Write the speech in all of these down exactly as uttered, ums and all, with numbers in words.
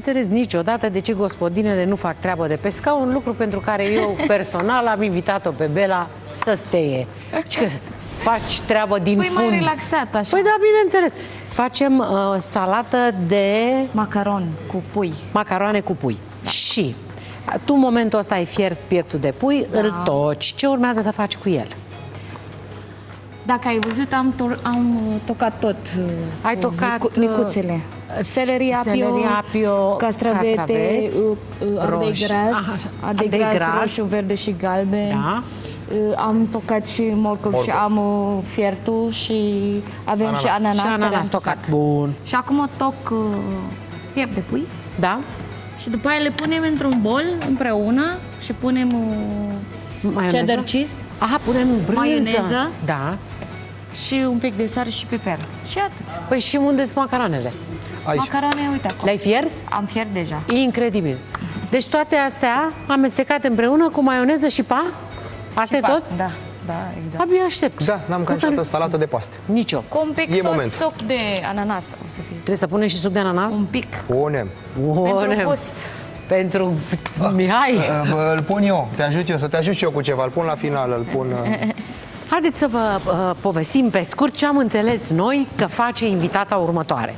înțeles niciodată de ce gospodinele nu fac treabă de pe scaun, lucru pentru care eu personal am invitat-o pe Bella să steie. Și că faci treabă din păi fund. Mai relaxat așa. Păi da, bineînțeles. Facem uh, salată de... Macaron cu pui. Macaroane cu pui. Da. Și tu în momentul ăsta ai fiert pieptul de pui, da. Îl toci. Ce urmează să faci cu el? Dacă ai văzut, am, to am tocat tot. Ai tocat micu micuțele. Selerii, apio, apio, castravete, castraveți, ardei gras, ardei gras, gras, roșu, verde și galben. Da. Am tocat și morcov, morcov. și am fiertul și avem ananas. și ananas, și ananas tocat. Bun. Și acum toc piept de pui. Da. Și după aia le punem într-un bol împreună și punem cheddar cheese. Aha, punem brânză. Maioneză. Da. Și un pic de sare și piper. Și atât. Păi și unde sunt macaranele? Aici. Macarane, uite acolo. Le-ai fiert? Am fiert deja. Incredibil. Deci toate astea amestecate împreună cu maioneză și pa? Asta e tot? Da, da, exact. Abia aștept. Da, n-am ca niciodată salată de paste. Nicio. Cu un pic suc de ananas o să fie. Trebuie să punem și suc de ananas? Un pic. Punem. Pentru post. Pentru Mihai. Îl pun eu, te ajut eu, să te ajut și eu cu ceva. Îl pun la final, îl pun... Haideți să vă povestim pe scurt ce am înțeles noi că face invitata următoare.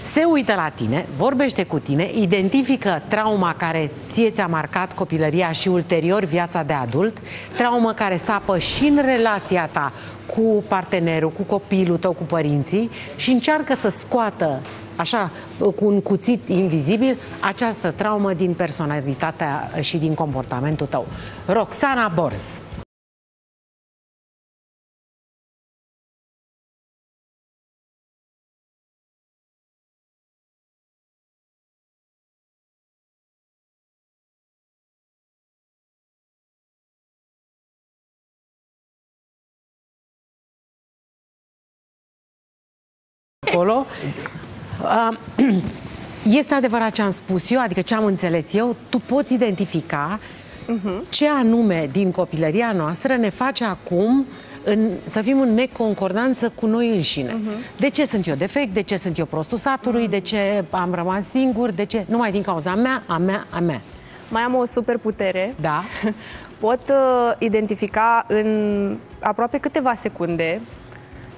Se uită la tine, vorbește cu tine, identifică trauma care ție ți-a marcat copilăria și ulterior viața de adult, traumă care sapă și în relația ta cu partenerul, cu copilul tău, cu părinții, și încearcă să scoată, așa, cu un cuțit invizibil, această traumă din personalitatea și din comportamentul tău. Roxana Borz. Acolo. Este adevărat ce am spus eu, adică ce am înțeles eu, tu poți identifica uh-huh. ce anume din copilăria noastră ne face acum în, să fim în neconcordanță cu noi înșine. Uh-huh. De ce sunt eu defect, de ce sunt eu prostul satului, uh-huh. de ce am rămas singur, de ce... Numai din cauza mea, a mea, a mea. Mai am o super putere. Da. Pot uh, identifica în aproape câteva secunde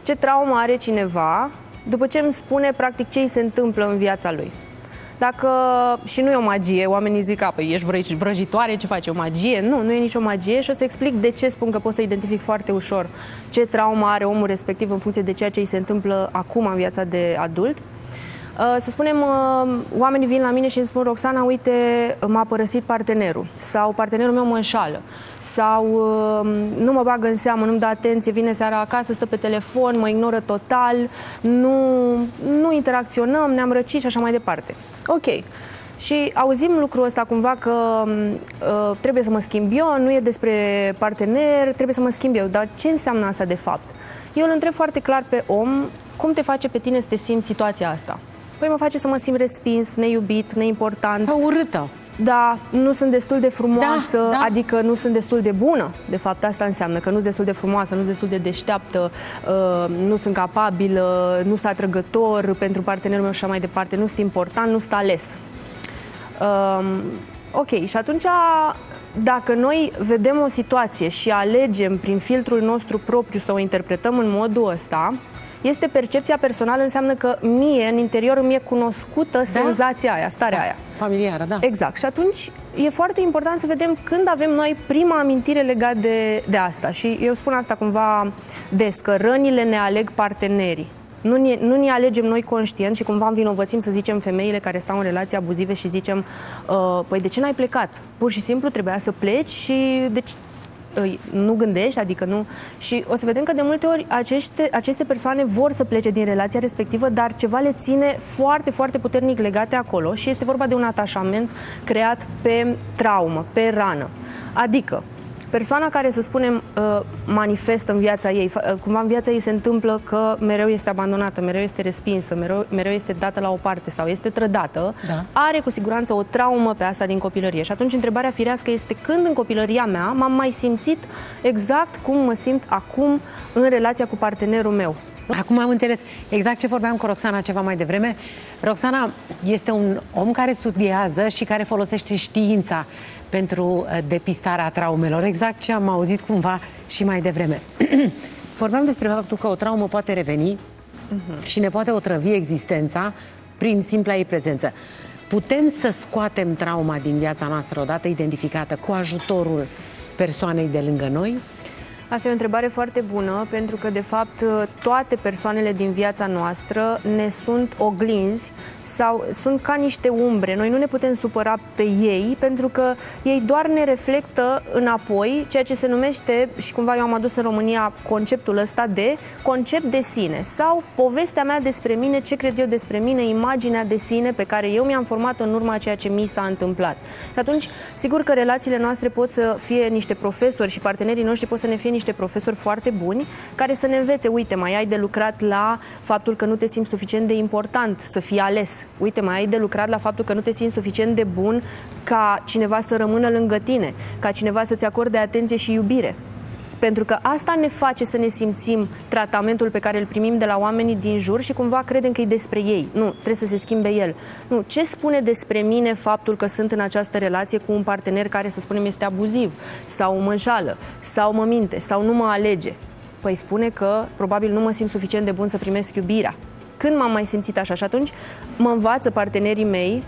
ce traumă are cineva după ce îmi spune, practic, ce îi se întâmplă în viața lui. Dacă, și nu e o magie, oamenii zic, a, păi, ești vrăjitoare, ce faci, o magie? Nu, nu e nicio magie și o să explic de ce spun că pot să identific foarte ușor ce trauma are omul respectiv în funcție de ceea ce îi se întâmplă acum în viața de adult. Să spunem, oamenii vin la mine și îmi spun, Roxana, uite, m-a părăsit partenerul, sau partenerul meu mă înșală, sau nu mă bagă în seamă, nu-mi dă atenție, vine seara acasă, stă pe telefon, mă ignoră total, nu, nu interacționăm, ne-am răcit și așa mai departe. Ok. Și auzim lucrul ăsta cumva că uh, trebuie să mă schimb eu, nu e despre partener, trebuie să mă schimb eu. Dar ce înseamnă asta de fapt? Eu îl întreb foarte clar pe om, cum te face pe tine să te simți situația asta? Păi mă face să mă simt respins, neiubit, neimportant. Sau urâtă. Da, nu sunt destul de frumoasă, da, da. Adică nu sunt destul de bună. De fapt, asta înseamnă că nu sunt destul de frumoasă, nu sunt destul de deșteaptă, nu sunt capabilă, nu sunt atrăgător pentru partenerul meu și așa mai departe, nu sunt important, nu sunt ales. Ok, și atunci, dacă noi vedem o situație și alegem prin filtrul nostru propriu să o interpretăm în modul ăsta, este percepția personală, înseamnă că mie, în interior, mi-e cunoscută, da? Senzația aia, starea, da, aia. Familiară, da. Exact. Și atunci e foarte important să vedem când avem noi prima amintire legată de, de asta. Și eu spun asta cumva des, că rănile ne aleg partenerii. Nu ne, nu ne alegem noi conștient și cumva învinovățim, să zicem, femeile care stau în relații abuzive și zicem, uh, păi de ce n-ai plecat? Pur și simplu trebuia să pleci și... Deci, nu gândești, adică nu... Și o să vedem că de multe ori aceste, aceste persoane vor să plece din relația respectivă, dar ceva le ține foarte, foarte puternic legate acolo și este vorba de un atașament creat pe traumă, pe rană. Adică, persoana care, să spunem, manifestă în viața ei, cumva în viața ei se întâmplă că mereu este abandonată, mereu este respinsă, mereu, mereu este dată la o parte sau este trădată, da, are cu siguranță o traumă pe asta din copilărie. Și atunci întrebarea firească este, când în copilăria mea m-am mai simțit exact cum mă simt acum în relația cu partenerul meu? Acum am înțeles exact ce vorbeam cu Roxana ceva mai devreme. Roxana este un om care studiază și care folosește știința pentru depistarea traumelor. Exact ce am auzit cumva și mai devreme. Vorbeam despre faptul că o traumă poate reveni uh-huh. și ne poate otrăvi existența prin simpla ei prezență. Putem să scoatem trauma din viața noastră odată identificată cu ajutorul persoanei de lângă noi? Asta e o întrebare foarte bună, pentru că, de fapt, toate persoanele din viața noastră ne sunt oglinzi sau sunt ca niște umbre. Noi nu ne putem supăra pe ei, pentru că ei doar ne reflectă înapoi ceea ce se numește, și cumva eu am adus în România conceptul ăsta de concept de sine, sau povestea mea despre mine, ce cred eu despre mine, imaginea de sine pe care eu mi-am format-o în urma ceea ce mi s-a întâmplat. Și atunci, sigur că relațiile noastre pot să fie niște profesori și partenerii noștri pot să ne fie niște profesori foarte buni care să ne învețe, uite, mai ai de lucrat la faptul că nu te simți suficient de important să fii ales, uite, mai ai de lucrat la faptul că nu te simți suficient de bun ca cineva să rămână lângă tine, ca cineva să-ți acorde atenție și iubire. Pentru că asta ne face să ne simțim tratamentul pe care îl primim de la oamenii din jur și cumva credem că e despre ei. Nu, trebuie să se schimbe el. Nu, ce spune despre mine faptul că sunt în această relație cu un partener care, să spunem, este abuziv sau mă înșală sau mă minte sau nu mă alege? Păi spune că probabil nu mă simt suficient de bun să primesc iubirea. Când m-am mai simțit așa? Și atunci mă învață partenerii mei.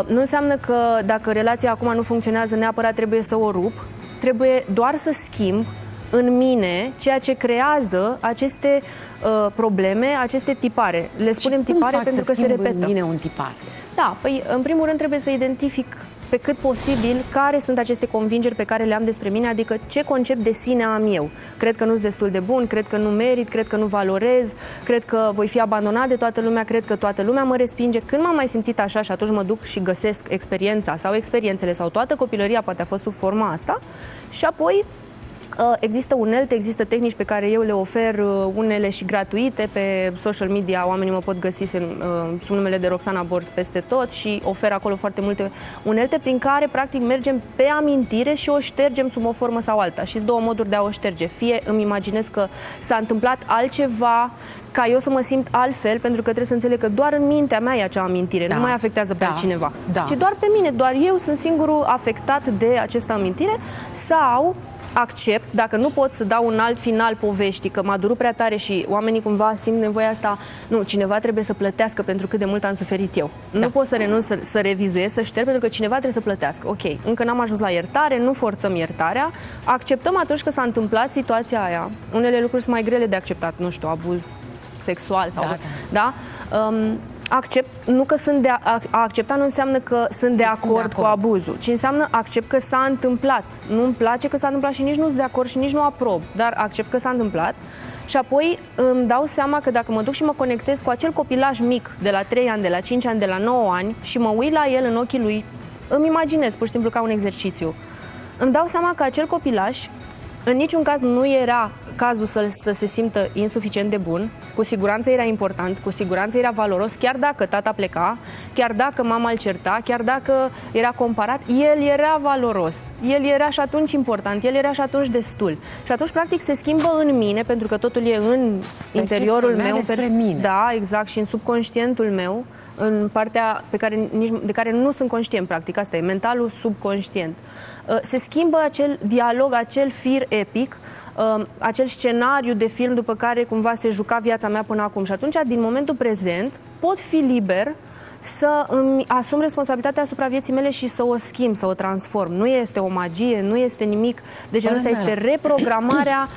Uh, nu înseamnă că dacă relația acum nu funcționează neapărat trebuie să o rup, trebuie doar să schimb în mine ceea ce creează aceste uh, probleme, aceste tipare. Le spunem tipare pentru că se repetă. În mine un tipar? Da, păi în primul rând trebuie să identific pe cât posibil care sunt aceste convingeri pe care le am despre mine, adică ce concept de sine am eu. Cred că nu-s destul de bun, cred că nu merit, cred că nu valorez, cred că voi fi abandonat de toată lumea, cred că toată lumea mă respinge. Când m-am mai simțit așa și atunci mă duc și găsesc experiența sau experiențele sau toată copilăria poate a fost sub forma asta și apoi există unelte, există tehnici pe care eu le ofer, unele și gratuite. Pe social media oamenii mă pot găsi sub numele de Roxana Borz peste tot și ofer acolo foarte multe unelte prin care practic mergem pe amintire și o ștergem sub o formă sau alta. Și sunt două moduri de a o șterge. Fie îmi imaginez că s-a întâmplat altceva ca eu să mă simt altfel, pentru că trebuie să înțeleg că doar în mintea mea e acea amintire, da. Nu mai afectează pe da. Cineva, da. Ci doar pe mine, doar eu sunt singurul afectat de această amintire sau accept, dacă nu pot să dau un alt final poveștii, că m-a durut prea tare și oamenii cumva simt nevoia asta, nu, cineva trebuie să plătească pentru cât de mult am suferit eu. Da. Nu pot să renunț, să, să revizuiesc, să șterg, pentru că cineva trebuie să plătească. Ok, încă n-am ajuns la iertare, nu forțăm iertarea, acceptăm atunci că s-a întâmplat situația aia. Unele lucruri sunt mai grele de acceptat, nu știu, abuz sexual sau... Da? da? da? Um, Accept, nu că sunt de a, a accepta nu înseamnă că sunt de acord, de acord cu abuzul, ci înseamnă accept că s-a întâmplat. Nu îmi place că s-a întâmplat și nici nu sunt de acord și nici nu aprob, dar accept că s-a întâmplat. Și apoi îmi dau seama că dacă mă duc și mă conectez cu acel copilaj mic de la trei ani, de la cinci ani, de la nouă ani și mă uit la el în ochii lui, îmi imaginez pur și simplu ca un exercițiu. Îmi dau seama că acel copilaj în niciun caz nu era cazul să, să se simtă insuficient de bun, cu siguranță era important, cu siguranță era valoros, chiar dacă tata pleca, chiar dacă mama îl certa, chiar dacă era comparat, el era valoros, el era și atunci important, el era și atunci destul. Și atunci, practic, se schimbă în mine, pentru că totul e în interiorul meu, despre mine. Da, exact, și în subconștientul meu, în partea pe care, de care nu sunt conștient, practic, asta e mentalul subconștient. Se schimbă acel dialog, acel fir epic, acel scenariu de film după care cumva se juca viața mea până acum. Și atunci, din momentul prezent, pot fi liber să îmi asum responsabilitatea asupra vieții mele și să o schimb, să o transform. Nu este o magie, nu este nimic. Deci asta este reprogramarea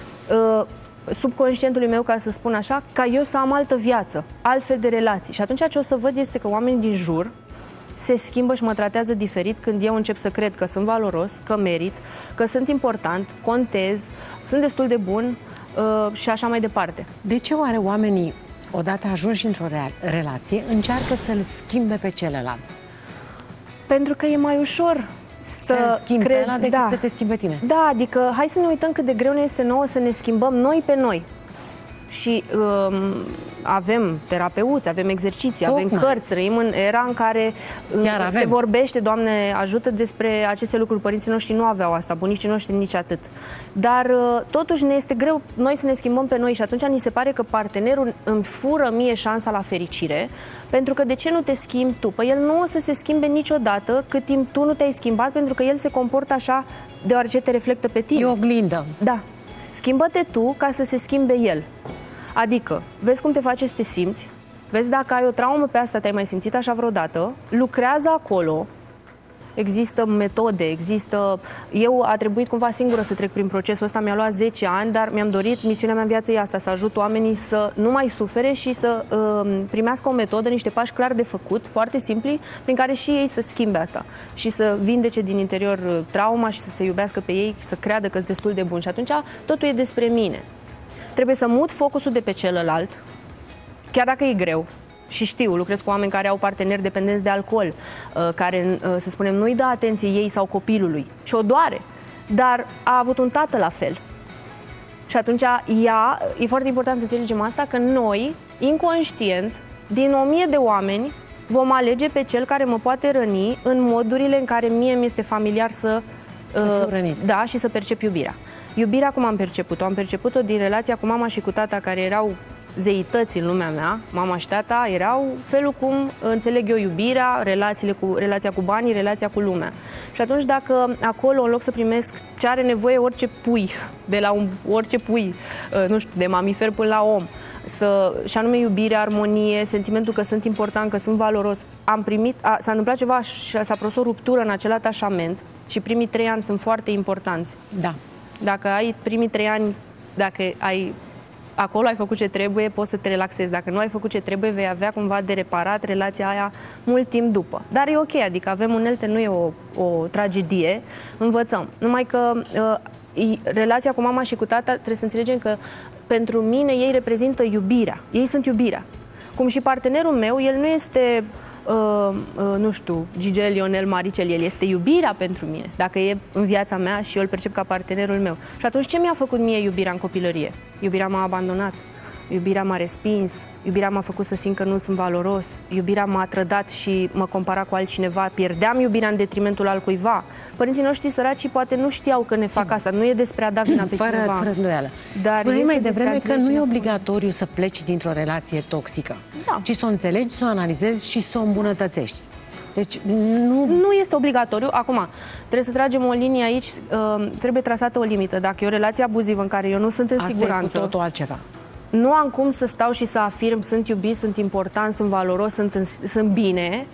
uh, subconștientului meu, ca să spun așa, ca eu să am altă viață, altfel de relații. Și atunci ce o să văd este că oamenii din jur se schimbă și mă tratează diferit când eu încep să cred că sunt valoros, că merit, că sunt important, contez, sunt destul de bun uh, și așa mai departe. De ce oare oamenii, odată ajunși într-o relație, încearcă să-l schimbe pe celălalt? Pentru că e mai ușor să cred, ăla decât da. Să te schimbe tine. Da, adică hai să ne uităm cât de greu ne este nouă să ne schimbăm noi pe noi. și um, avem terapeuți, avem exerciții, tocmai, avem cărți, trăim în era în care Chiar se avem. vorbește, Doamne ajută, despre aceste lucruri. Părinții noștri nu aveau asta, bunicii noștri nici atât. Dar totuși ne este greu noi să ne schimbăm pe noi și atunci ni se pare că partenerul îmi fură mie șansa la fericire, pentru că de ce nu te schimbi tu? Păi el nu o să se schimbe niciodată cât timp tu nu te-ai schimbat, pentru că el se comportă așa deoarece te reflectă pe tine. E o oglindă. Da. Schimbă-te tu ca să se schimbe el. Adică, vezi cum te face să te simți, vezi dacă ai o traumă pe asta, te-ai mai simțit așa vreodată, lucrează acolo, există metode, există... Eu a trebuit cumva singură să trec prin procesul ăsta, mi-a luat zece ani, dar mi-am dorit, misiunea mea în viață e asta, să ajut oamenii să nu mai sufere și să uh, primească o metodă, niște pași clar de făcut, foarte simpli, prin care și ei să schimbe asta și să vindece din interior trauma și să se iubească pe ei, să creadă că-s destul de bun. Și atunci totul e despre mine. Trebuie să mut focusul de pe celălalt, chiar dacă e greu. Și știu, lucrez cu oameni care au parteneri dependenți de alcool, care, să spunem, nu-i dă atenție ei sau copilului și o doare, dar a avut un tată la fel. Și atunci ea, e foarte important să înțelegem asta, că noi, inconștient, din o mie de oameni, vom alege pe cel care mă poate răni în modurile în care mie mi este familiar să, uh, da, și să percep iubirea. Iubirea cum am perceput-o? Am perceput-o din relația cu mama și cu tata, care erau zeități în lumea mea, mama și tata erau felul cum înțeleg eu iubirea, relațiile cu, relația cu banii, relația cu lumea. Și atunci dacă acolo, în loc să primesc ce are nevoie orice pui, de la un, orice pui, nu știu, de mamifer până la om, să, și anume iubire, armonie, sentimentul că sunt important, că sunt valoros, am primit, s-a întâmplat ceva și s-a produs o ruptură în acel atașament și primii trei ani sunt foarte importanți. Da. Dacă ai primii trei ani, dacă ai... acolo ai făcut ce trebuie, poți să te relaxezi. Dacă nu ai făcut ce trebuie, vei avea cumva de reparat relația aia mult timp după. Dar e ok, adică avem unelte, nu e o, o tragedie, învățăm. Numai că uh, relația cu mama și cu tata, trebuie să înțelegem că pentru mine ei reprezintă iubirea. Ei sunt iubirea. Cum și partenerul meu, el nu este, uh, uh, nu știu, Gigel, Ionel, Maricel, el este iubirea pentru mine. Dacă e în viața mea și eu îl percep ca partenerul meu. Și atunci ce mi-a făcut mie iubirea în copilărie? Iubirea m-a abandonat, iubirea m-a respins, iubirea m-a făcut să simt că nu sunt valoros, iubirea m-a trădat și mă compara cu altcineva, pierdeam iubirea în detrimentul altcuiva. Părinții noștri săraci poate nu știau că ne fac asta, nu e despre a da vina pe fără, cineva. Fără îndoială. Dar spuneai mai devreme că nu e obligatoriu să pleci dintr-o relație toxică, da, ci să o înțelegi, să o analizezi și să o îmbunătățești. Deci nu... nu este obligatoriu. Acum, trebuie să tragem o linie aici, trebuie trasată o limită. Dacă e o relație abuzivă în care eu nu sunt în asta siguranță... Asta e cu totul altceva. Nu am cum să stau și să afirm, sunt iubit, sunt important, sunt valoros, sunt, în, sunt bine,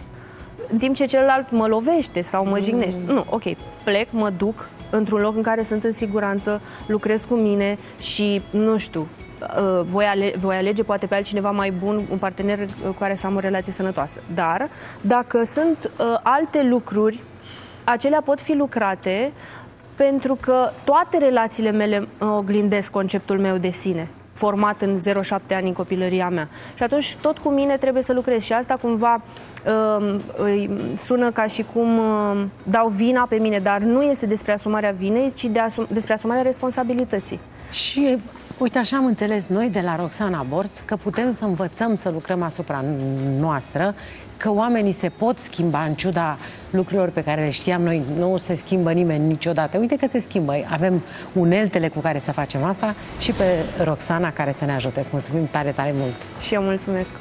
în timp ce celălalt mă lovește sau mă jignește. Mm. Nu, ok, plec, mă duc într-un loc în care sunt în siguranță, lucrez cu mine și, nu știu, voi, ale, voi alege poate pe altcineva mai bun, un partener cu care să am o relație sănătoasă. Dar dacă sunt uh, alte lucruri, acelea pot fi lucrate, pentru că toate relațiile mele oglindesc conceptul meu de sine, format în zero șapte ani în copilăria mea. Și atunci tot cu mine trebuie să lucrez. Și asta cumva uh, îi sună ca și cum uh, dau vina pe mine, dar nu este despre asumarea vinei, ci de asum despre asumarea responsabilității. Și... uite, așa am înțeles noi de la Roxana Borz, că putem să învățăm să lucrăm asupra noastră, că oamenii se pot schimba în ciuda lucrurilor pe care le știam noi. Nu se schimbă nimeni niciodată. Uite că se schimbă. Avem uneltele cu care să facem asta și pe Roxana care să ne ajute. Mulțumim tare, tare mult! Și eu mulțumesc!